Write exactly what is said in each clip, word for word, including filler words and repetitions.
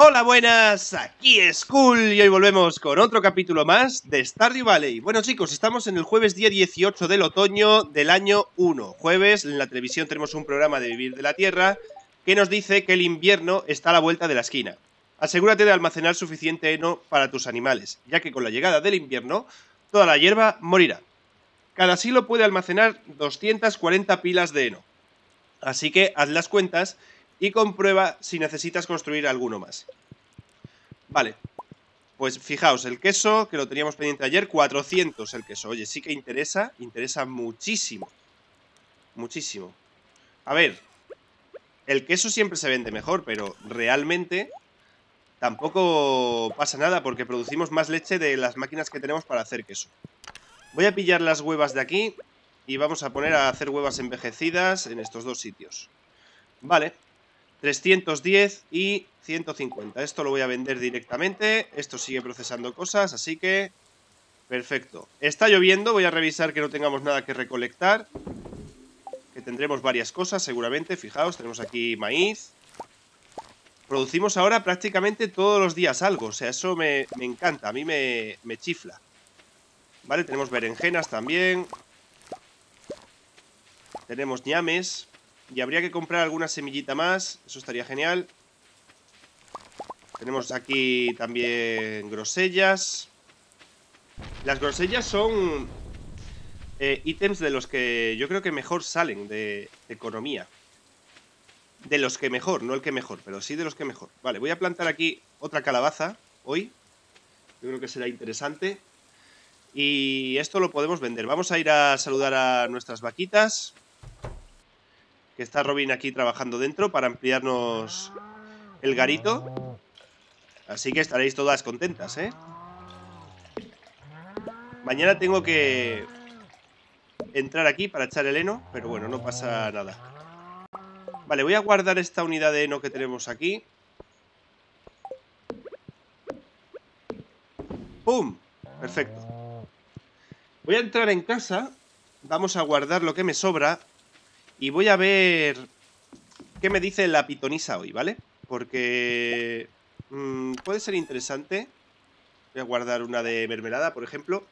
Hola, buenas, aquí es Cool y hoy volvemos con otro capítulo más de Stardew Valley. Bueno chicos, estamos en el jueves día dieciocho del otoño del año uno. Jueves, en la televisión tenemos un programa de Vivir de la Tierra que nos dice que el invierno está a la vuelta de la esquina. Asegúrate de almacenar suficiente heno para tus animales, ya que con la llegada del invierno, toda la hierba morirá. Cada silo puede almacenar doscientas cuarenta pilas de heno, así que haz las cuentas y comprueba si necesitas construir alguno más. Vale, pues fijaos, el queso, que lo teníamos pendiente ayer, cuatrocientos el queso. Oye, sí que interesa, interesa muchísimo. Muchísimo. A ver, el queso siempre se vende mejor, pero realmente tampoco pasa nada porque producimos más leche de las máquinas que tenemos para hacer queso. Voy a pillar las huevas de aquí y vamos a poner a hacer huevas envejecidas en estos dos sitios. Vale. trescientos diez y ciento cincuenta. Esto lo voy a vender directamente. Esto sigue procesando cosas, así que perfecto. Está lloviendo, voy a revisar que no tengamos nada que recolectar, que tendremos varias cosas seguramente. Fijaos, tenemos aquí maíz. Producimos ahora prácticamente todos los días algo. O sea, eso me, me encanta, a mí me, me chifla. Vale, tenemos berenjenas también. Tenemos ñames. Y habría que comprar alguna semillita más. Eso estaría genial. Tenemos aquí también grosellas. Las grosellas son eh, ítems de los que yo creo que mejor salen de, de economía. De los que mejor, no el que mejor, pero sí de los que mejor. Vale, voy a plantar aquí otra calabaza hoy. Yo creo que será interesante. Y esto lo podemos vender. Vamos a ir a saludar a nuestras vaquitas, que está Robin aquí trabajando dentro para ampliarnos el garito. Así que estaréis todas contentas, ¿eh? Mañana tengo que entrar aquí para echar el heno, pero bueno, no pasa nada. Vale, voy a guardar esta unidad de heno que tenemos aquí. ¡Pum! Perfecto. Voy a entrar en casa. Vamos a guardar lo que me sobra. Y voy a ver qué me dice la pitonisa hoy, ¿vale? Porque mmm, puede ser interesante. Voy a guardar una de mermelada, por ejemplo.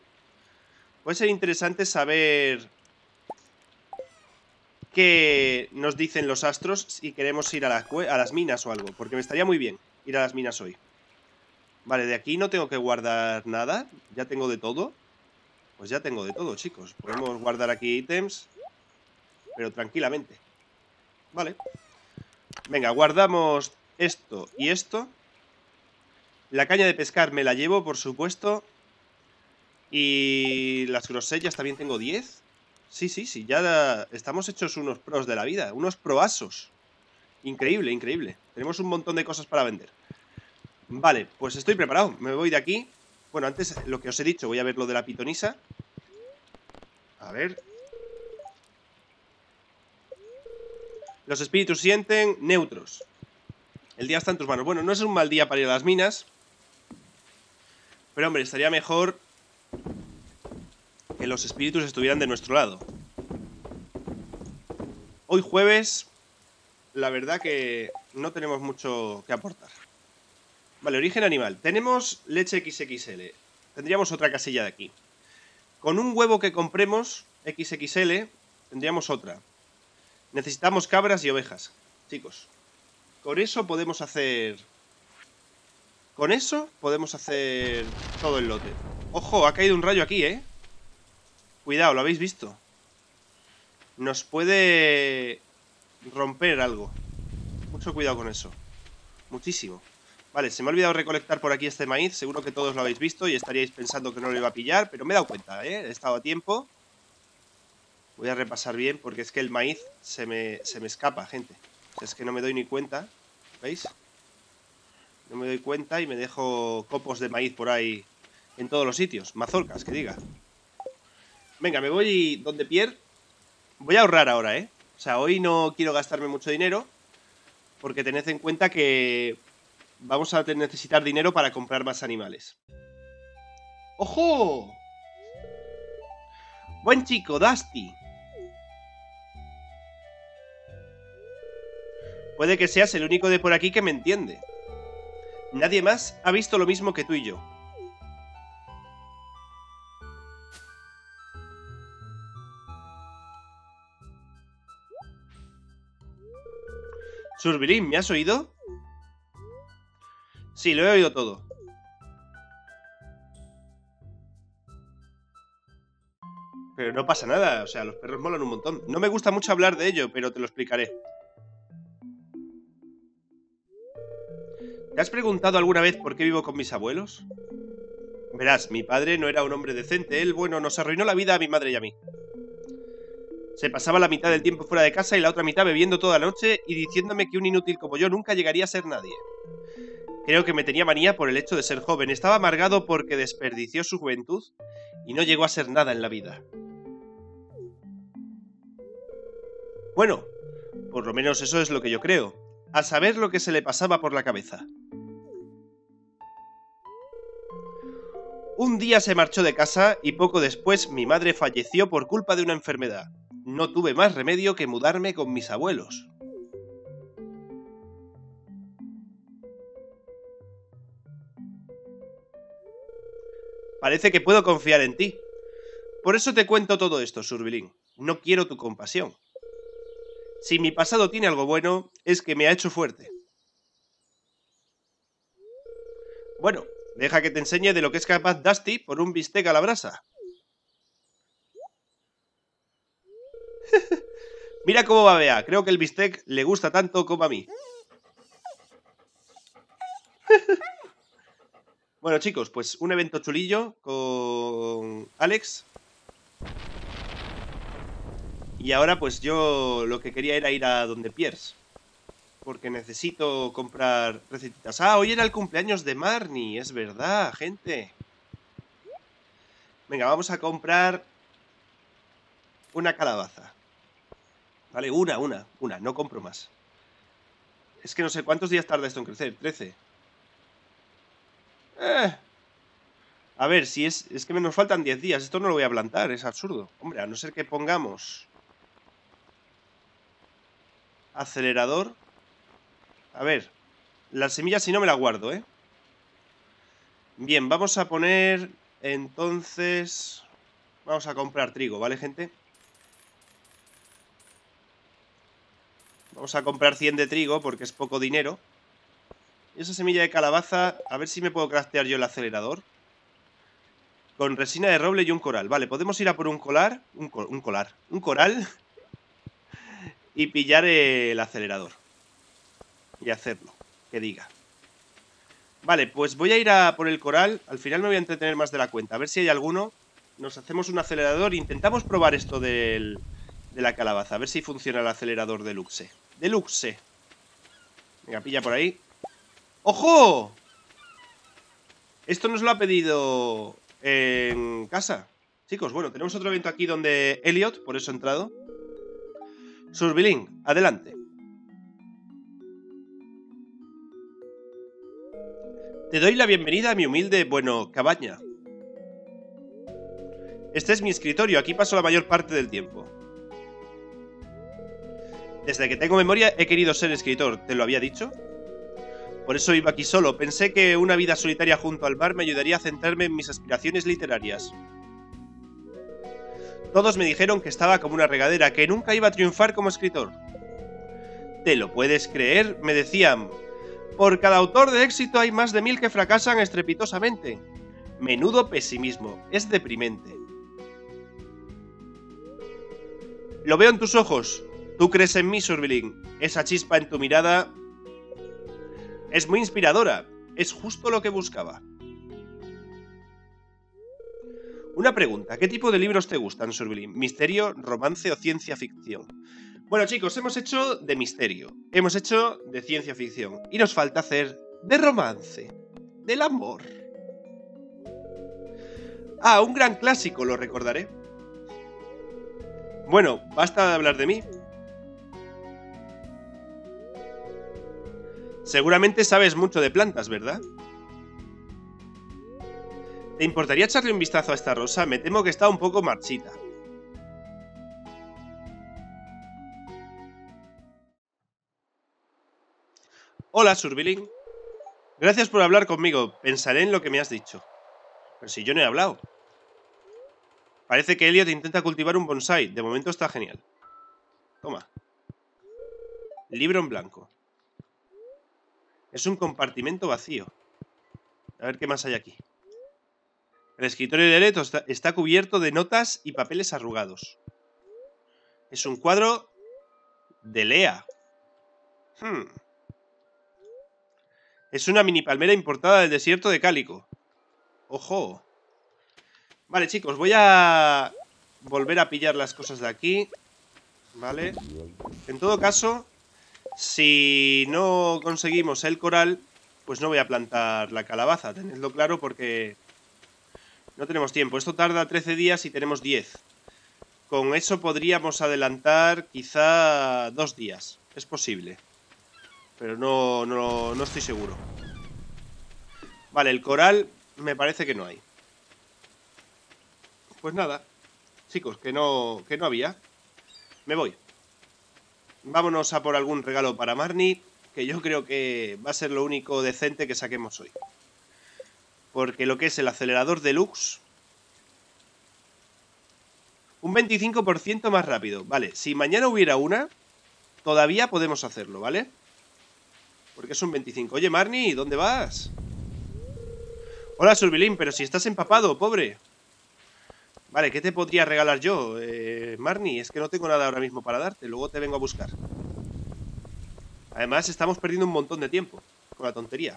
Puede ser interesante saber qué nos dicen los astros si queremos ir a las, a las minas o algo. Porque me estaría muy bien ir a las minas hoy. Vale, de aquí no tengo que guardar nada. Ya tengo de todo. Pues ya tengo de todo, chicos. Podemos guardar aquí ítems, pero tranquilamente. Vale. Venga, guardamos esto y esto. La caña de pescar me la llevo, por supuesto. Y las grosellas también tengo diez. Sí, sí, sí. Ya da... estamos hechos unos pros de la vida. Unos proasos. Increíble, increíble. Tenemos un montón de cosas para vender. Vale, pues estoy preparado. Me voy de aquí. Bueno, antes lo que os he dicho. Voy a ver lo de la pitonisa. A ver. Los espíritus sienten neutros. El día está en tus manos. Bueno, no es un mal día para ir a las minas, pero hombre, estaría mejor que los espíritus estuvieran de nuestro lado. Hoy jueves, la verdad que no tenemos mucho que aportar. Vale, origen animal. Tenemos leche equis equis ele. Tendríamos otra casilla de aquí. Con un huevo que compremos equis equis ele, tendríamos otra. Necesitamos cabras y ovejas, chicos. Con eso podemos hacer... Con eso podemos hacer todo el lote. ¡Ojo! Ha caído un rayo aquí, ¿eh? Cuidado, lo habéis visto. Nos puede romper algo. Mucho cuidado con eso. Muchísimo. Vale, se me ha olvidado recolectar por aquí este maíz. Seguro que todos lo habéis visto y estaríais pensando que no lo iba a pillar, pero me he dado cuenta, ¿eh? He estado a tiempo. Voy a repasar bien porque es que el maíz se me, se me escapa, gente. O sea, es que no me doy ni cuenta, ¿veis? No me doy cuenta y me dejo copos de maíz por ahí en todos los sitios. Mazorcas, que diga. Venga, me voy donde Pierre. Voy a ahorrar ahora, ¿eh? O sea, hoy no quiero gastarme mucho dinero porque tened en cuenta que vamos a necesitar dinero para comprar más animales. ¡Ojo! Buen chico, Dusty. Puede que seas el único de por aquí que me entiende. Nadie más ha visto lo mismo que tú y yo. Surbilín, ¿me has oído? Sí, lo he oído todo. Pero no pasa nada, o sea, los perros molan un montón. No me gusta mucho hablar de ello, pero te lo explicaré. ¿Te has preguntado alguna vez por qué vivo con mis abuelos? Verás, mi padre no era un hombre decente. Él, bueno, nos arruinó la vida a mi madre y a mí. Se pasaba la mitad del tiempo fuera de casa y la otra mitad bebiendo toda la noche y diciéndome que un inútil como yo nunca llegaría a ser nadie. Creo que me tenía manía por el hecho de ser joven. Estaba amargado porque desperdició su juventud y no llegó a ser nada en la vida. Bueno, por lo menos eso es lo que yo creo. A saber lo que se le pasaba por la cabeza. Un día se marchó de casa y poco después mi madre falleció por culpa de una enfermedad. No tuve más remedio que mudarme con mis abuelos. Parece que puedo confiar en ti. Por eso te cuento todo esto, Surbilín. No quiero tu compasión. Si mi pasado tiene algo bueno, es que me ha hecho fuerte. Bueno, deja que te enseñe de lo que es capaz Dusty por un bistec a la brasa. Mira cómo babea. Creo que el bistec le gusta tanto como a mí. Bueno, chicos, pues un evento chulillo con Alex. Y ahora pues yo lo que quería era ir a donde Pierce, porque necesito comprar recetitas. Ah, hoy era el cumpleaños de Marnie, es verdad, gente. Venga, vamos a comprar una calabaza. Vale, una, una, una, no compro más. Es que no sé cuántos días tarda esto en crecer, trece. Eh. A ver, si es, es que nos faltan diez días. Esto no lo voy a plantar, es absurdo. Hombre, a no ser que pongamos acelerador. A ver, las semillas si no me las guardo, ¿eh? Bien, vamos a poner. Entonces vamos a comprar trigo, ¿vale, gente? Vamos a comprar cien de trigo porque es poco dinero. Y esa semilla de calabaza, a ver si me puedo craftear yo el acelerador. Con resina de roble y un coral. Vale, podemos ir a por un colar. Un, col, un colar. Un coral. Y pillar el acelerador. Y hacerlo. Que diga. Vale, pues voy a ir a por el coral. Al final me voy a entretener más de la cuenta. A ver si hay alguno. Nos hacemos un acelerador. Intentamos probar esto del, de la calabaza. A ver si funciona el acelerador deluxe. Deluxe. Venga, pilla por ahí. ¡Ojo! Esto nos lo ha pedido en casa. Chicos, bueno, tenemos otro evento aquí donde Elliot, por eso he entrado. Surbilín, adelante. Te doy la bienvenida a mi humilde, bueno, cabaña. Este es mi escritorio, aquí paso la mayor parte del tiempo. Desde que tengo memoria he querido ser escritor, ¿te lo había dicho? Por eso vivo aquí solo. Pensé que una vida solitaria junto al mar me ayudaría a centrarme en mis aspiraciones literarias. Todos me dijeron que estaba como una regadera, que nunca iba a triunfar como escritor. ¿Te lo puedes creer? Me decían. Por cada autor de éxito hay más de mil que fracasan estrepitosamente. Menudo pesimismo. Es deprimente. Lo veo en tus ojos. Tú crees en mí, Surbilín. Esa chispa en tu mirada es muy inspiradora. Es justo lo que buscaba. Una pregunta. ¿Qué tipo de libros te gustan, Surbilín? ¿Misterio, romance o ciencia ficción? Bueno, chicos, hemos hecho de misterio. Hemos hecho de ciencia ficción. Y nos falta hacer de romance. Del amor. Ah, un gran clásico, lo recordaré. Bueno, basta de hablar de mí. Seguramente sabes mucho de plantas, ¿verdad? ¿Te importaría echarle un vistazo a esta rosa? Me temo que está un poco marchita. Hola, Surbilín. Gracias por hablar conmigo. Pensaré en lo que me has dicho. Pero si yo no he hablado. Parece que Elliot intenta cultivar un bonsái. De momento está genial. Toma. Libro en blanco. Es un compartimento vacío. A ver qué más hay aquí. El escritorio de Elliot está cubierto de notas y papeles arrugados. Es un cuadro de Lea. Hmm. Es una mini palmera importada del desierto de Cálico. ¡Ojo! Vale, chicos, voy a volver a pillar las cosas de aquí. Vale. En todo caso, si no conseguimos el coral, pues no voy a plantar la calabaza. Tenedlo claro porque no tenemos tiempo. Esto tarda trece días y tenemos diez. Con eso podríamos adelantar quizá dos días. Es posible. Pero no, no, no estoy seguro. Vale, el coral me parece que no hay. Pues nada, chicos, que no, que no había. Me voy. Vámonos a por algún regalo para Marnie, que yo creo que va a ser lo único decente que saquemos hoy. Porque lo que es el acelerador deluxe... Un veinticinco por ciento más rápido. Vale, si mañana hubiera una, todavía podemos hacerlo, ¿vale? Porque es un veinticinco. Oye, Marnie, ¿dónde vas? Hola, Surbilín, pero si estás empapado, pobre. Vale, ¿qué te podría regalar yo, eh, Marnie? Es que no tengo nada ahora mismo para darte. Luego te vengo a buscar. Además, estamos perdiendo un montón de tiempo con la tontería.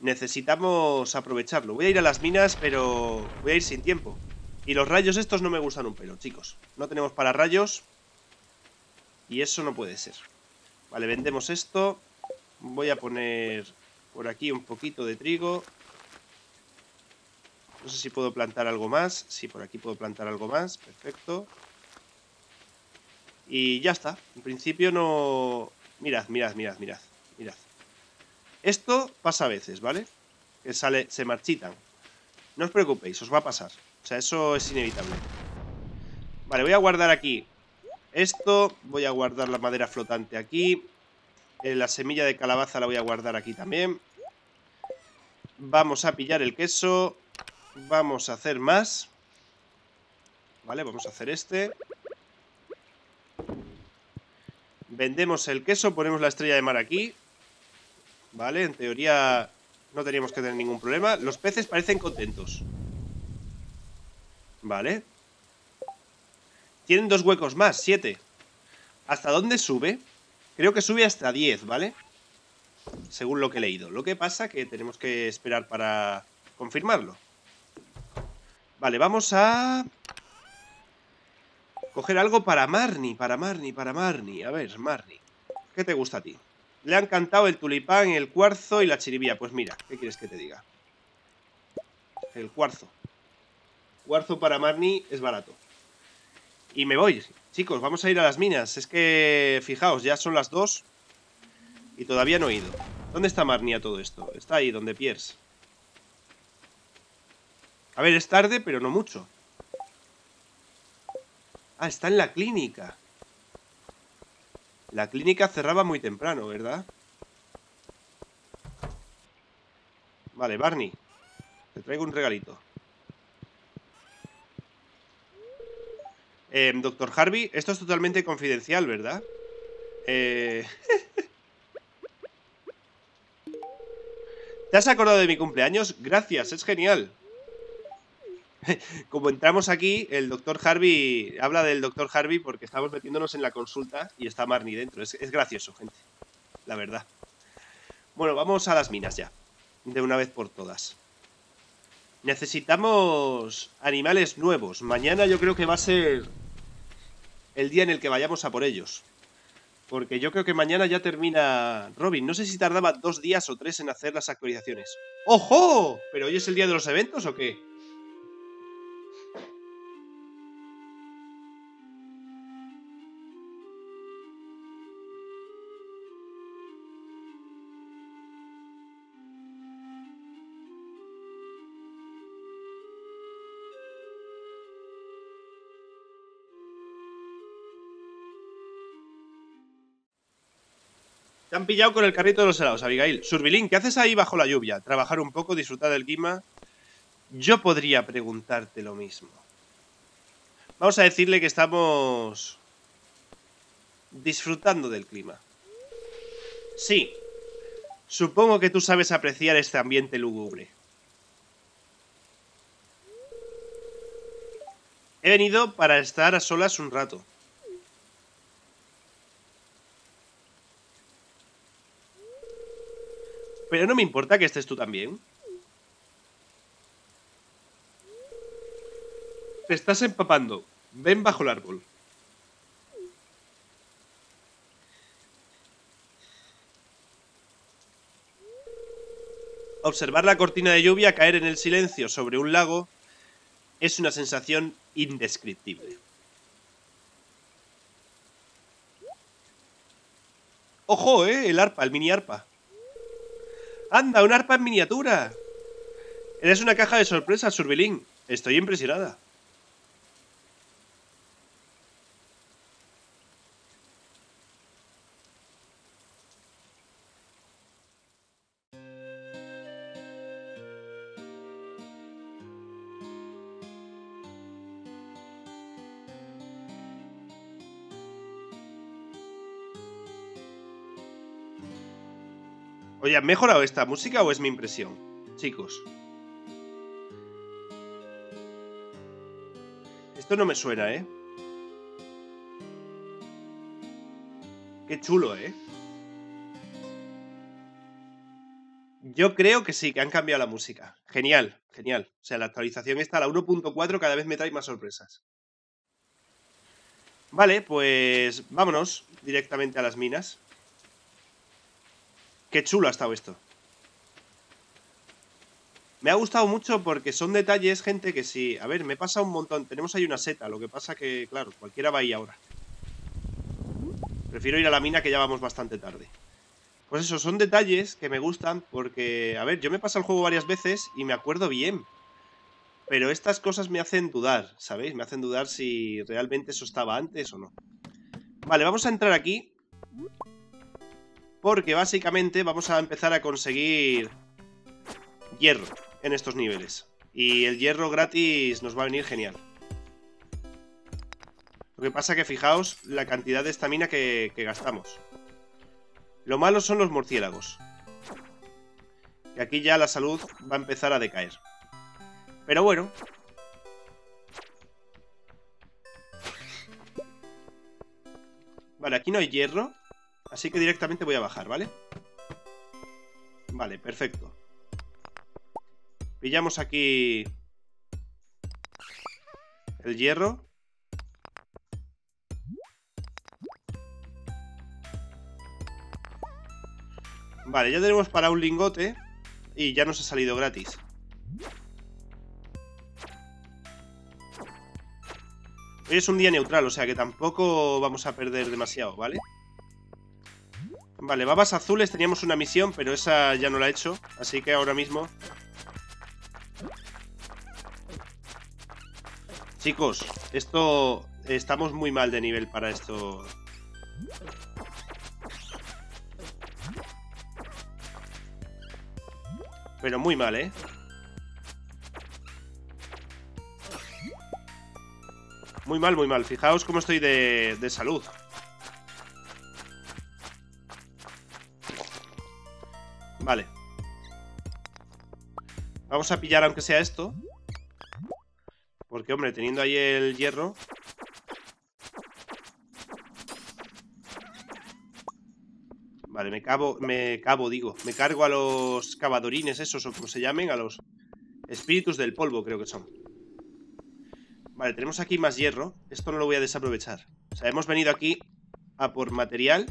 Necesitamos aprovecharlo. Voy a ir a las minas, pero voy a ir sin tiempo. Y los rayos estos no me gustan un pelo, chicos. No tenemos para rayos. Y eso no puede ser. Vale, vendemos esto. Voy a poner por aquí un poquito de trigo. No sé si puedo plantar algo más. Sí, por aquí puedo plantar algo más. Perfecto. Y ya está. En principio no... Mirad, mirad, mirad, mirad. Mirad. Esto pasa a veces, ¿vale? Que sale, se marchitan. No os preocupéis, os va a pasar. O sea, eso es inevitable. Vale, voy a guardar aquí esto. Voy a guardar la madera flotante aquí. Eh, la semilla de calabaza la voy a guardar aquí también. Vamos a pillar el queso. Vamos a hacer más. Vale, vamos a hacer este. Vendemos el queso. Ponemos la estrella de mar aquí. Vale, en teoría no teníamos que tener ningún problema. Los peces parecen contentos. Vale. Tienen dos huecos más, siete. ¿Hasta dónde sube? Creo que sube hasta diez, ¿vale? Según lo que he leído. Lo que pasa que tenemos que esperar para confirmarlo. Vale, vamos a... coger algo para Marnie, para Marnie, para Marnie. A ver, Marnie, ¿qué te gusta a ti? Le han cantado el tulipán, el cuarzo y la chiribía. Pues mira, ¿qué quieres que te diga? El cuarzo. Cuarzo para Marnie es barato. Y me voy, chicos, vamos a ir a las minas. Es que, fijaos, ya son las dos y todavía no he ido. ¿Dónde está Marnie a todo esto? Está ahí, donde Pierce. A ver, es tarde, pero no mucho. Ah, está en la clínica. La clínica cerraba muy temprano, ¿verdad? Vale, Barney, te traigo un regalito. Eh, doctor Harvey, esto es totalmente confidencial, ¿verdad? Eh... ¿Te has acordado de mi cumpleaños? Gracias, es genial. Como entramos aquí, el doctor Harvey habla del doctor Harvey porque estamos metiéndonos en la consulta y está Marnie dentro. Es, es gracioso, gente, la verdad. Bueno, vamos a las minas ya, de una vez por todas. Necesitamos animales nuevos. Mañana yo creo que va a ser el día en el que vayamos a por ellos. Porque yo creo que mañana ya termina Robin. No sé si tardaba dos días o tres en hacer las actualizaciones. ¡Ojo! ¿Pero hoy es el día de los eventos o qué? Te han pillado con el carrito de los helados, Abigail. Surbilín, ¿qué haces ahí bajo la lluvia? Trabajar un poco, disfrutar del clima. Yo podría preguntarte lo mismo. Vamos a decirle que estamos disfrutando del clima. Sí. Supongo que tú sabes apreciar este ambiente lúgubre. He venido para estar a solas un rato. Pero no me importa que estés tú también. Te estás empapando. Ven bajo el árbol. Observar la cortina de lluvia caer en el silencio sobre un lago es una sensación indescriptible. ¡Ojo, eh! El arpa, el mini arpa. ¡Anda, un arpa en miniatura! Eres una caja de sorpresas, Surbilín. Estoy impresionada. Oye, ¿han mejorado esta música o es mi impresión? Chicos. Esto no me suena, ¿eh? Qué chulo, ¿eh? Yo creo que sí, que han cambiado la música. Genial, genial. O sea, la actualización está a la uno punto cuatro, cada vez me trae más sorpresas. Vale, pues vámonos directamente a las minas. Qué chulo ha estado esto. Me ha gustado mucho porque son detalles, gente, que sí. A ver, me pasa un montón. Tenemos ahí una seta, lo que pasa que, claro, cualquiera va ahí ahora. Prefiero ir a la mina que ya vamos bastante tarde. Pues eso, son detalles que me gustan porque, a ver, yo me paso el juego varias veces y me acuerdo bien. Pero estas cosas me hacen dudar, ¿sabéis? Me hacen dudar si realmente eso estaba antes o no. Vale, vamos a entrar aquí. Porque básicamente vamos a empezar a conseguir hierro en estos niveles. Y el hierro gratis nos va a venir genial. Lo que pasa que fijaos la cantidad de estamina que, que gastamos. Lo malo son los murciélagos. Y aquí ya la salud va a empezar a decaer. Pero bueno. Vale, aquí no hay hierro. Así que directamente voy a bajar, ¿vale? Vale, perfecto. Pillamos aquí el hierro. Vale, ya tenemos para un lingote. Y ya nos ha salido gratis. Hoy es un día neutral, o sea que tampoco vamos a perder demasiado, ¿vale? Vale, babas azules, teníamos una misión, pero esa ya no la he hecho, así que ahora mismo... Chicos, esto... Estamos muy mal de nivel para esto. Pero muy mal, ¿eh? Muy mal, muy mal. Fijaos cómo estoy de, de salud. Vale. Vamos a pillar aunque sea esto. Porque, hombre, teniendo ahí el hierro. Vale, me cabo, me cabo, digo. Me cargo a los cavadorines esos, o como se llamen, a los espíritus del polvo, creo que son. Vale, tenemos aquí más hierro. Esto no lo voy a desaprovechar. O sea, hemos venido aquí a por material.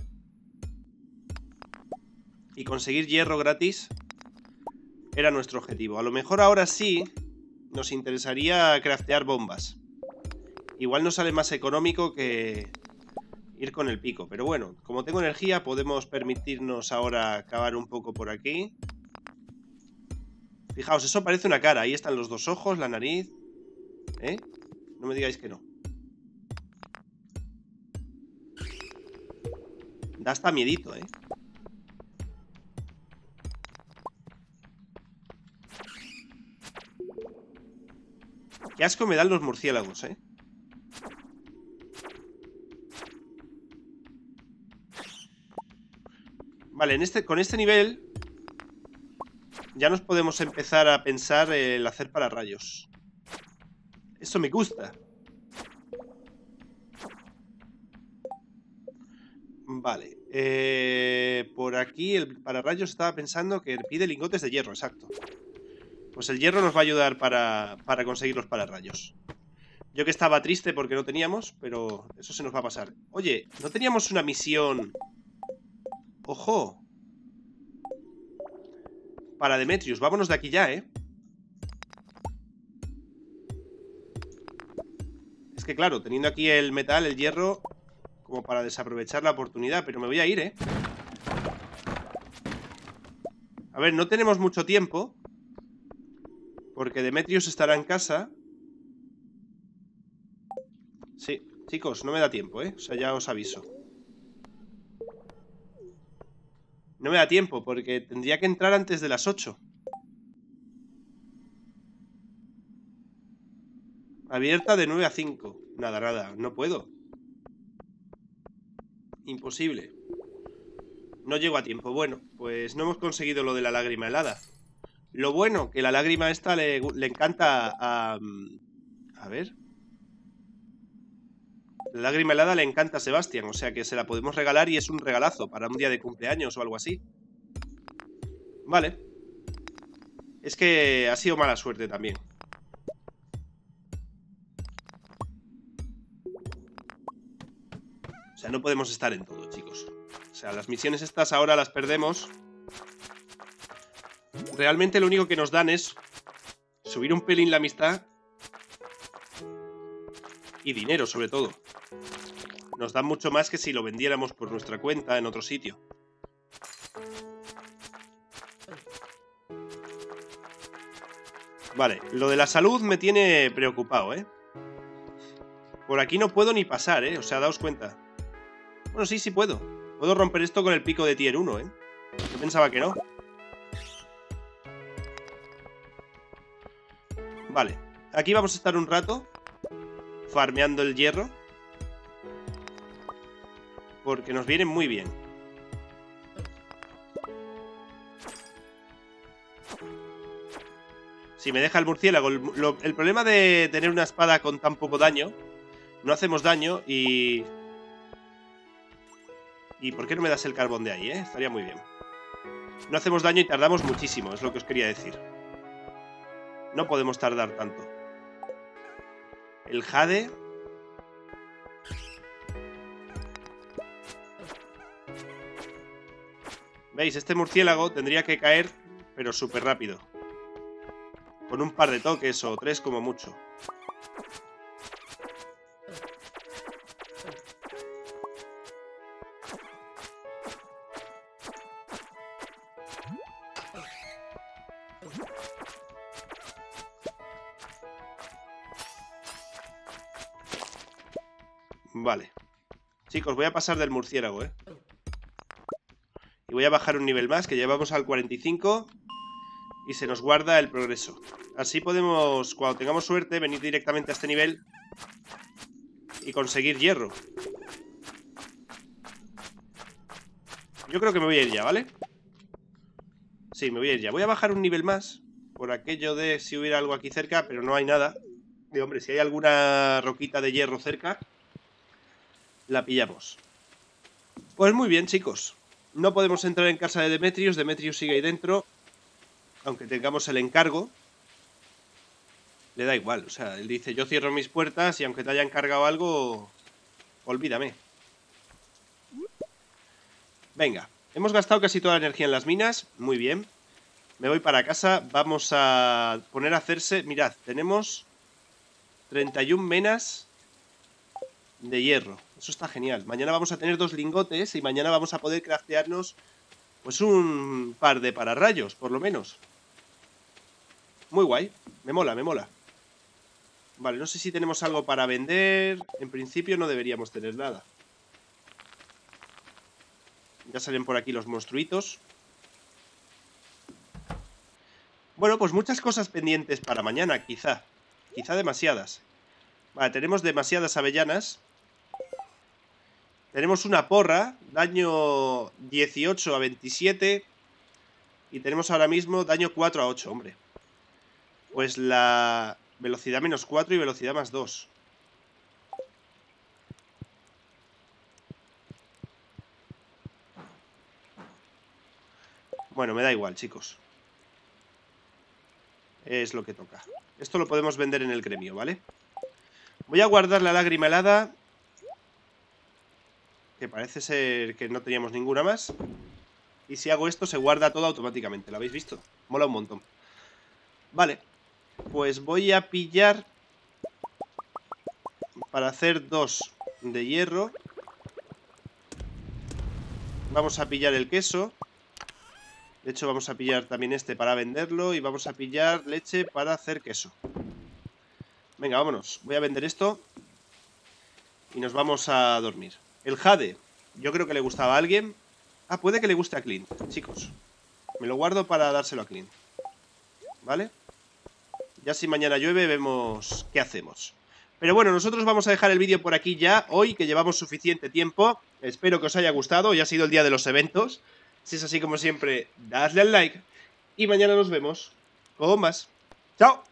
Y conseguir hierro gratis era nuestro objetivo. A lo mejor ahora sí nos interesaría craftear bombas. Igual nos sale más económico que ir con el pico. Pero bueno, como tengo energía podemos permitirnos ahora cavar un poco por aquí. Fijaos, eso parece una cara. Ahí están los dos ojos, la nariz. ¿Eh? No me digáis que no. Da hasta miedito, ¿eh? Qué asco me dan los murciélagos, eh. Vale, en este, con este nivel ya nos podemos empezar a pensar el hacer pararrayos. Esto me gusta. Vale, eh, por aquí el pararrayos estaba pensando que pide lingotes de hierro, exacto. Pues el hierro nos va a ayudar para, para conseguir los pararrayos. Yo que estaba triste porque no teníamos, pero eso se nos va a pasar. Oye, ¿no teníamos una misión... ¡Ojo! Para Demetrius, vámonos de aquí ya, ¿eh? Es que claro, teniendo aquí el metal, el hierro, como para desaprovechar la oportunidad, pero me voy a ir, ¿eh? A ver, no tenemos mucho tiempo, porque Demetrius estará en casa. Sí, chicos, no me da tiempo, ¿eh? O sea, ya os aviso. No me da tiempo, porque tendría que entrar antes de las ocho. Abierta de nueve a cinco. Nada, nada, no puedo. Imposible. No llego a tiempo. Bueno, pues no hemos conseguido lo de la lágrima helada. Lo bueno, que la lágrima esta le, le encanta a... A ver... La lágrima helada le encanta a Sebastián, o sea que se la podemos regalar y es un regalazo para un día de cumpleaños o algo así. Vale. Es que ha sido mala suerte también. O sea, no podemos estar en todo, chicos. O sea, las misiones estas ahora las perdemos. Realmente lo único que nos dan es subir un pelín la amistad y dinero, sobre todo. Nos dan mucho más que si lo vendiéramos por nuestra cuenta en otro sitio. Vale, lo de la salud me tiene preocupado, ¿eh? Por aquí no puedo ni pasar, ¿eh? O sea, daos cuenta. Bueno, sí, sí puedo. Puedo romper esto con el pico de tier uno, ¿eh? Yo pensaba que no. Vale, aquí vamos a estar un rato farmeando el hierro, porque nos vienen muy bien. Si me deja el murciélago, lo, el problema de tener una espada con tan poco daño, no hacemos daño y... ¿Y por qué no me das el carbón de ahí, eh? Estaría muy bien. No hacemos daño y tardamos muchísimo, es lo que os quería decir. No podemos tardar tanto. El jade. ¿Veis? Este murciélago tendría que caer, pero súper rápido. Con un par de toques o tres como mucho. Vale. Chicos, voy a pasar del murciélago, ¿eh? Y voy a bajar un nivel más, que llevamos al cuarenta y cinco. Y se nos guarda el progreso. Así podemos, cuando tengamos suerte, venir directamente a este nivel y conseguir hierro. Yo creo que me voy a ir ya, ¿vale? Sí, me voy a ir ya. Voy a bajar un nivel más, por aquello de si hubiera algo aquí cerca, pero no hay nada. De hombre, si hay alguna roquita de hierro cerca, la pillamos. Pues muy bien, chicos. No podemos entrar en casa de Demetrius. Demetrius sigue ahí dentro. Aunque tengamos el encargo, le da igual. O sea, él dice, yo cierro mis puertas y aunque te haya encargado algo, olvídame. Venga. Hemos gastado casi toda la energía en las minas. Muy bien. Me voy para casa. Vamos a poner a hacerse... Mirad, tenemos treinta y una menas de hierro. Eso está genial. Mañana vamos a tener dos lingotes y mañana vamos a poder craftearnos pues un par de pararrayos, por lo menos. Muy guay. Me mola, me mola. Vale, no sé si tenemos algo para vender. En principio no deberíamos tener nada. Ya salen por aquí los monstruitos. Bueno, pues muchas cosas pendientes para mañana, quizá. Quizá demasiadas. Vale, tenemos demasiadas avellanas. Tenemos una porra, daño dieciocho a veintisiete. Y tenemos ahora mismo daño cuatro a ocho, hombre. Pues la velocidad menos cuatro y velocidad más dos. Bueno, me da igual, chicos. Es lo que toca. Esto lo podemos vender en el gremio, ¿vale? Voy a guardar la lágrima helada, que parece ser que no teníamos ninguna más. Y si hago esto, se guarda todo automáticamente. ¿Lo habéis visto? Mola un montón. Vale. Pues voy a pillar para hacer dos de hierro. Vamos a pillar el queso. De hecho, vamos a pillar también este para venderlo. Y vamos a pillar leche para hacer queso. Venga, vámonos. Voy a vender esto y nos vamos a dormir. El jade, yo creo que le gustaba a alguien. Ah, puede que le guste a Clint, chicos. Me lo guardo para dárselo a Clint. ¿Vale? Ya si mañana llueve vemos qué hacemos. Pero bueno, nosotros vamos a dejar el vídeo por aquí ya. Hoy, que llevamos suficiente tiempo. Espero que os haya gustado. Hoy ha sido el día de los eventos. Si es así, como siempre, dadle al like. Y mañana nos vemos con más. ¡Chao!